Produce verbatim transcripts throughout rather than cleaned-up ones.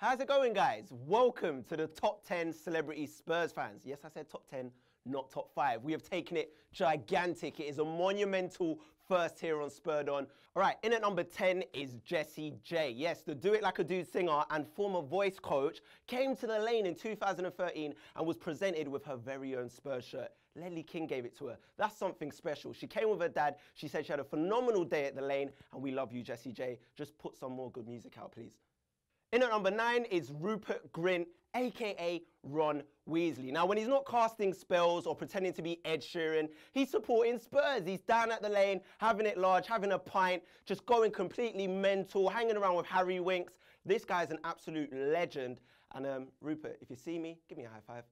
How's it going, guys? Welcome to the top ten Celebrity Spurs Fans. Yes, I said top ten, not top five. We have taken it gigantic. It is a monumental first here on Spurred On. All right, in at number ten is Jessie J. Yes, the Do It Like a Dude singer and former voice coach came to the lane in two thousand thirteen and was presented with her very own Spurs shirt. Ledley King gave it to her. That's something special. She came with her dad. She said she had a phenomenal day at the lane, and we love you, Jessie J. Just put some more good music out, please. In at number nine is Rupert Grint, aka Ron Weasley. Now, when he's not casting spells or pretending to be Ed Sheeran, he's supporting Spurs. He's down at the lane, having it large, having a pint, just going completely mental, hanging around with Harry Winks. This guy's an absolute legend. And um, Rupert, if you see me, give me a high five.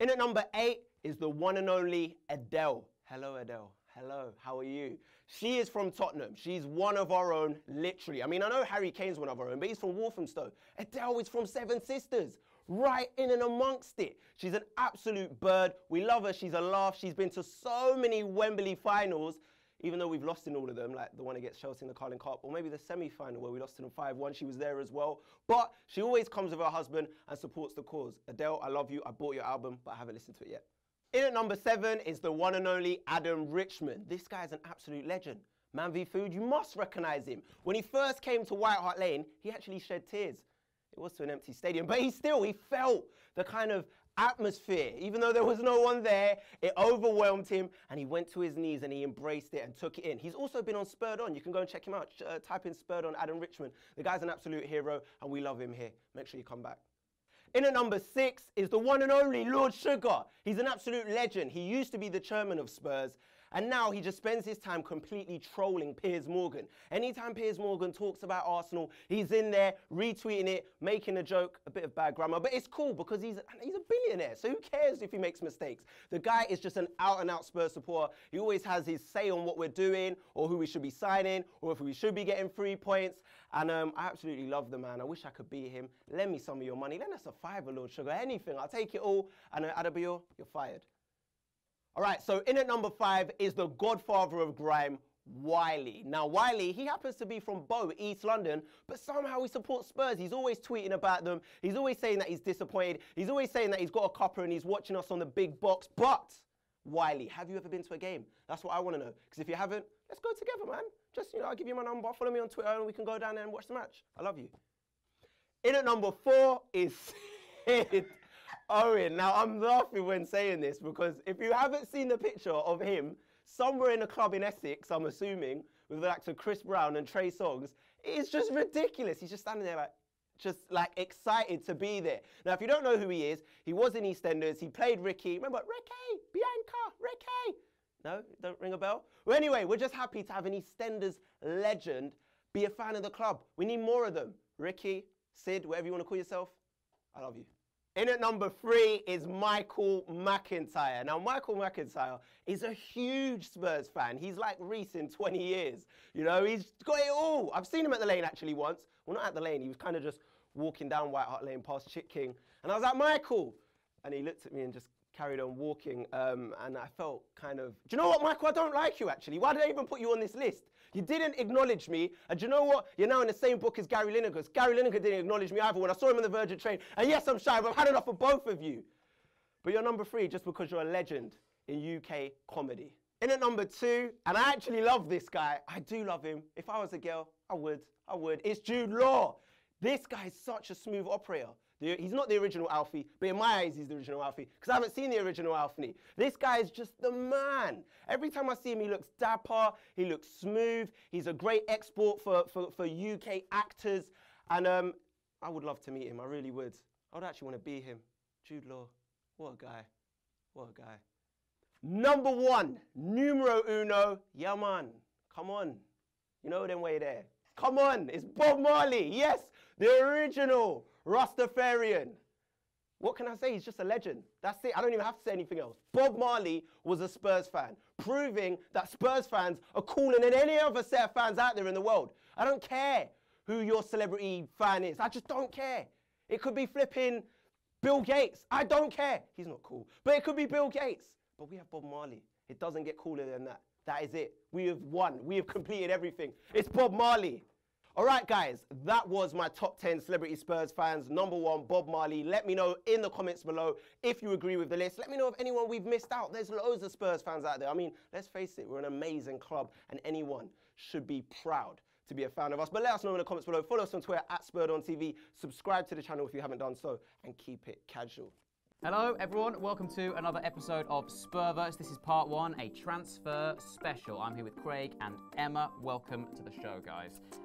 In at number eight is the one and only Adele. Hello, Adele. Hello, how are you? She is from Tottenham. She's one of our own, literally. I mean, I know Harry Kane's one of our own, but he's from Walthamstow. Adele is from Seven Sisters, right in and amongst it. She's an absolute bird. We love her. She's a laugh. She's been to so many Wembley finals, even though we've lost in all of them, like the one against Chelsea in the Carling Cup, or maybe the semi-final where we lost in five one. She was there as well. But she always comes with her husband and supports the cause. Adele, I love you. I bought your album, but I haven't listened to it yet. In at number seven is the one and only Adam Richman. This guy is an absolute legend. Man V Food, you must recognise him. When he first came to White Hart Lane, he actually shed tears. It was to an empty stadium, but he still, he felt the kind of atmosphere. Even though there was no one there, it overwhelmed him, and he went to his knees and he embraced it and took it in. He's also been on Spurred On. You can go and check him out. Uh, type in Spurred On Adam Richman. The guy's an absolute hero, and we love him here. Make sure you come back. In at number six is the one and only Lord Sugar. He's an absolute legend. He used to be the chairman of Spurs, and now he just spends his time completely trolling Piers Morgan. Anytime Piers Morgan talks about Arsenal, he's in there retweeting it, making a joke, a bit of bad grammar, but it's cool because he's, he's a billionaire, so who cares if he makes mistakes? The guy is just an out-and-out Spurs supporter. He always has his say on what we're doing or who we should be signing or if we should be getting three points, and um, I absolutely love the man. I wish I could be him. Lend me some of your money. Lend us a fiver, Lord Sugar, anything. I'll take it all, and uh, Adebayor, you're fired. All right, so in at number five is the godfather of grime, Wiley. Now, Wiley, he happens to be from Bow, East London, but somehow he supports Spurs. He's always tweeting about them. He's always saying that he's disappointed. He's always saying that he's got a cuppa and he's watching us on the big box. But, Wiley, have you ever been to a game? That's what I want to know. Because if you haven't, let's go together, man. Just, you know, I'll give you my number. Follow me on Twitter and we can go down there and watch the match. I love you. In at number four is Sid. Owen. Now, I'm laughing when saying this because if you haven't seen the picture of him somewhere in a club in Essex, I'm assuming, with the actor Chris Brown and Trey Songs, it's just ridiculous. He's just standing there like, just like excited to be there. Now, if you don't know who he is, he was in EastEnders. He played Ricky. Remember, Ricky, Bianca, Ricky. No, don't ring a bell. Well, anyway, we're just happy to have an EastEnders legend be a fan of the club. We need more of them. Ricky, Sid, whatever you want to call yourself, I love you. In at number three is Michael McIntyre. Now, Michael McIntyre is a huge Spurs fan. He's like Reese in twenty years. You know, he's got it all. I've seen him at the lane actually once. Well, not at the lane. He was kind of just walking down White Hart Lane past Chick King. And I was like, Michael. And he looked at me and just carried on walking. Um, and I felt kind of, do you know what, Michael? I don't like you, actually. Why did I even put you on this list? You didn't acknowledge me. And do you know what? You're now in the same book as Gary Lineker. Because Gary Lineker didn't acknowledge me either when I saw him on the Virgin train. And yes, I'm shy, but I've had enough of both of you. But you're number three just because you're a legend in U K comedy. In at number two, and I actually love this guy. I do love him. If I was a girl, I would. I would. It's Jude Law. This guy is such a smooth operator. The, he's not the original Alfie, but in my eyes he's the original Alfie because I haven't seen the original Alfie. This guy is just the man. Every time I see him he looks dapper, he looks smooth, he's a great export for, for, for U K actors, and um, I would love to meet him, I really would. I would actually want to be him. Jude Law, what a guy, what a guy. Number one, numero uno, yeah man, come on, you know them way there. Come on, it's Bob Marley, yes, the original Rastafarian. What can I say? He's just a legend. That's it. I don't even have to say anything else. Bob Marley was a Spurs fan, proving that Spurs fans are cooler than any other set of fans out there in the world. I don't care who your celebrity fan is. I just don't care. It could be flipping Bill Gates. I don't care. He's not cool. But it could be Bill Gates. But we have Bob Marley. It doesn't get cooler than that. That is it. We have won. We have completed everything. It's Bob Marley. All right, guys, that was my top ten celebrity Spurs fans. Number one, Bob Marley. Let me know in the comments below if you agree with the list. Let me know if anyone we've missed out. There's loads of Spurs fans out there. I mean, let's face it, we're an amazing club and anyone should be proud to be a fan of us. But let us know in the comments below. Follow us on Twitter at Spurred On T V. Subscribe to the channel if you haven't done so and keep it casual. Hello everyone, welcome to another episode of Spurverse. This is part one, a transfer special. I'm here with Craig and Emma. Welcome to the show, guys.